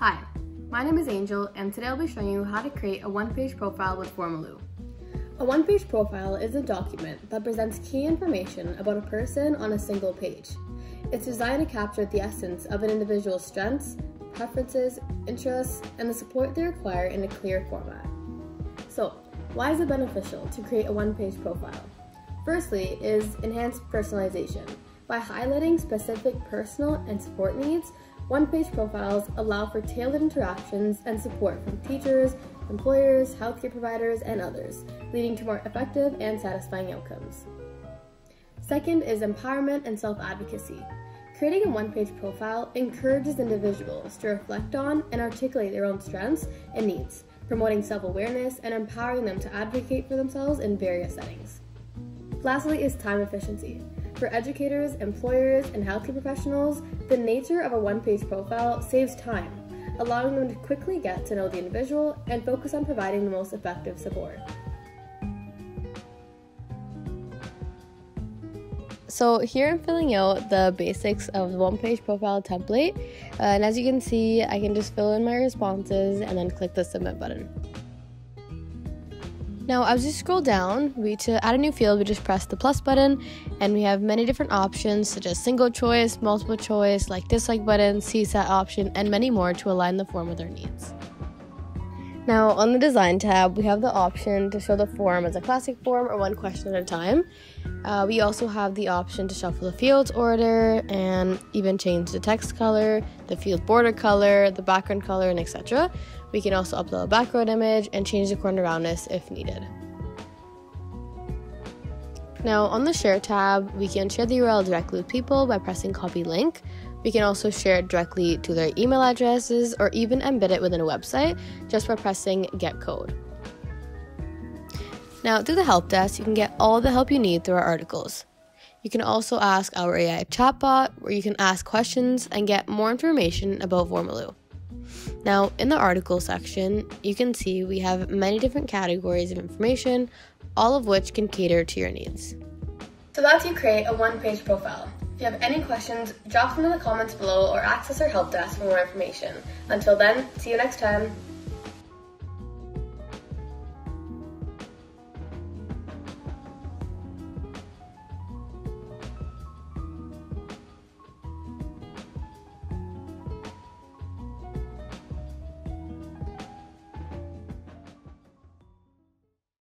Hi, my name is Angel, and today I'll be showing you how to create a one-page profile with Formaloo. A one-page profile is a document that presents key information about a person on a single page. It's designed to capture the essence of an individual's strengths, preferences, interests, and the support they require in a clear format. So, why is it beneficial to create a one-page profile? Firstly is enhanced personalization. By highlighting specific personal and support needs, one-page profiles allow for tailored interactions and support from teachers, employers, healthcare providers, and others, leading to more effective and satisfying outcomes. Second is empowerment and self-advocacy. Creating a one-page profile encourages individuals to reflect on and articulate their own strengths and needs, promoting self-awareness and empowering them to advocate for themselves in various settings. Lastly is time efficiency. For educators, employers, and healthcare professionals, the nature of a one-page profile saves time, allowing them to quickly get to know the individual and focus on providing the most effective support. So here I'm filling out the basics of the one-page profile template, and as you can see, I can just fill in my responses and then click the submit button. Now, as you scroll down, to add a new field, we just press the plus button, and we have many different options such as single choice, multiple choice, like-dislike button, CSAT option, and many more to align the form with our needs. Now, on the design tab, we have the option to show the form as a classic form or one question at a time. We also have the option to shuffle the field's order and even change the text color, the field border color, the background color, and etc. We can also upload a background image and change the corner roundness if needed. Now on the share tab, we can share the URL directly with people by pressing copy link. We can also share it directly to their email addresses or even embed it within a website just by pressing get code. Now through the help desk, you can get all the help you need through our articles. You can also ask our AI chatbot where you can ask questions and get more information about Formaloo. Now, in the article section, you can see we have many different categories of information, all of which can cater to your needs. So that's how you create a one-page profile. If you have any questions, drop them in the comments below or access our help desk for more information. Until then, see you next time.